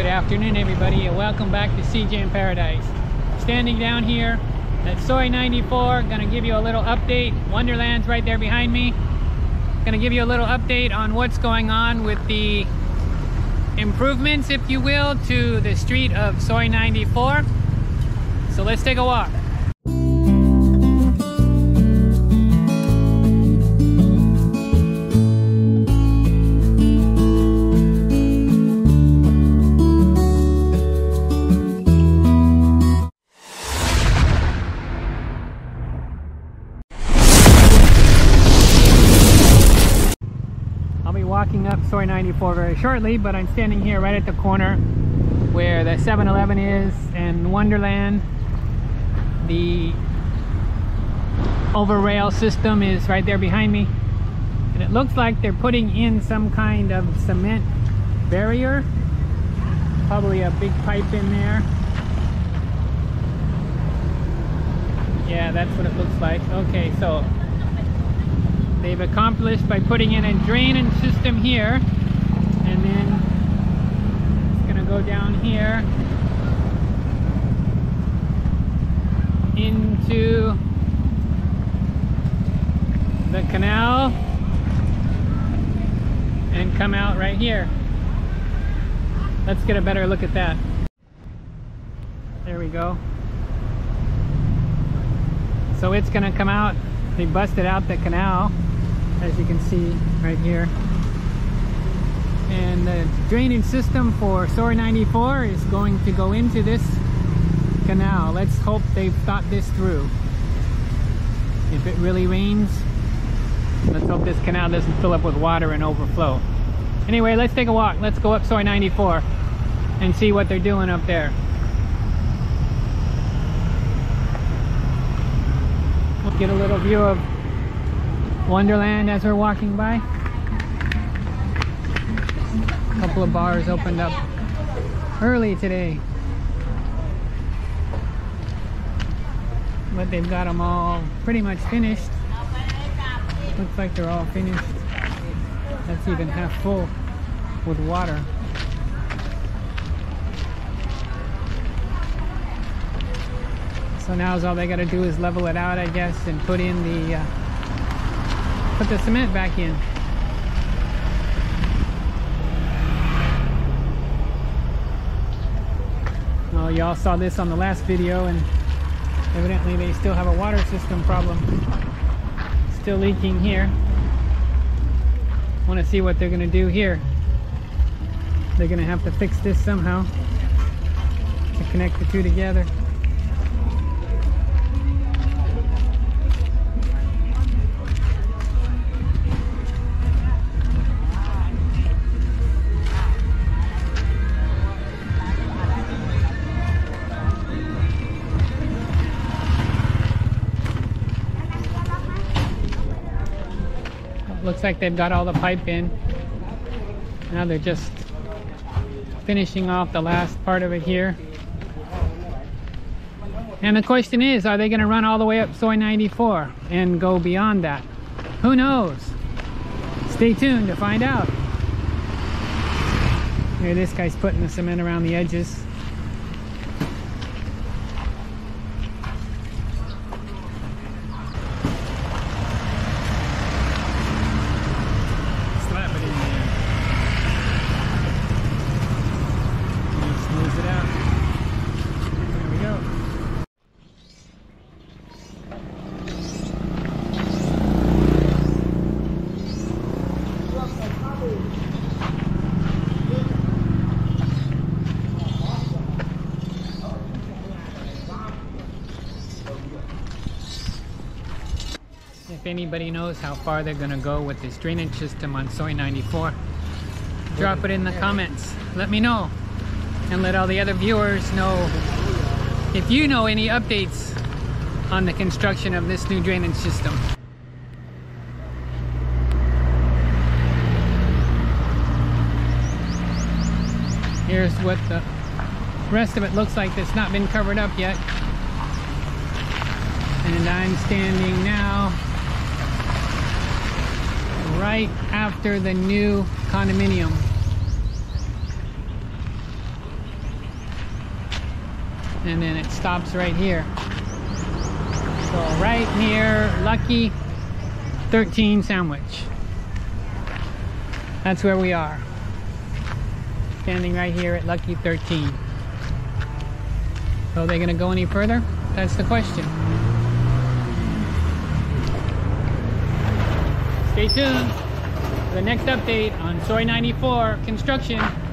Good afternoon, everybody, and welcome back to CJ in Paradise. Standing down here at Soi 94, gonna give you a little update. Wonderland's right there behind me. Gonna give you a little update on what's going on with the improvements, if you will, to the street of Soi 94. So let's take a walk. Walking up Soi 94 very shortly, but I'm standing here right at the corner where the 7-Eleven is and Wonderland. The overrail system is right there behind me, and it looks like they're putting in some kind of cement barrier, probably a big pipe in there. Yeah, that's what it looks like. Okay, so they've accomplished by putting in a drainage system here, and then it's gonna go down here into the canal and come out right here. Let's get a better look at that. There we go. So it's gonna come out. They busted out the canal, as you can see right here, and the drainage system for Soi 94 is going to go into this canal. Let's hope they've thought this through. If it really rains, let's hope this canal doesn't fill up with water and overflow. Anyway, let's take a walk. Let's go up Soi 94 and see what they're doing up there. We'll get a little view of Wonderland as we're walking by. A couple of bars opened up early today, but they've got them all pretty much finished. Looks like they're all finished. That's even half full with water. So now all they got to do is level it out, I guess, and put in the put the cement back in. Well, y'all saw this on the last video, and evidently they still have a water system problem. Still leaking here. Want to see what they're going to do here. They're going to have to fix this somehow to connect the two together. Looks like they've got all the pipe in. Now they're just finishing off the last part of it here. And the question is, are they going to run all the way up Soi 94 and go beyond that? Who knows? Stay tuned to find out. Here, this guy's putting the cement around the edges. If anybody knows how far they're going to go with this drainage system on Soi 94, drop it in the comments. Let me know, and let all the other viewers know if you know any updates on the construction of this new drainage system. Here's what the rest of it looks like that's not been covered up yet. And I'm standing now right after the new condominium. and then it stops right here. So right near Lucky 13 Sandwich. That's where we are. Standing right here at Lucky 13. So are they going to go any further? That's the question. Stay tuned for the next update on Soi 94 construction.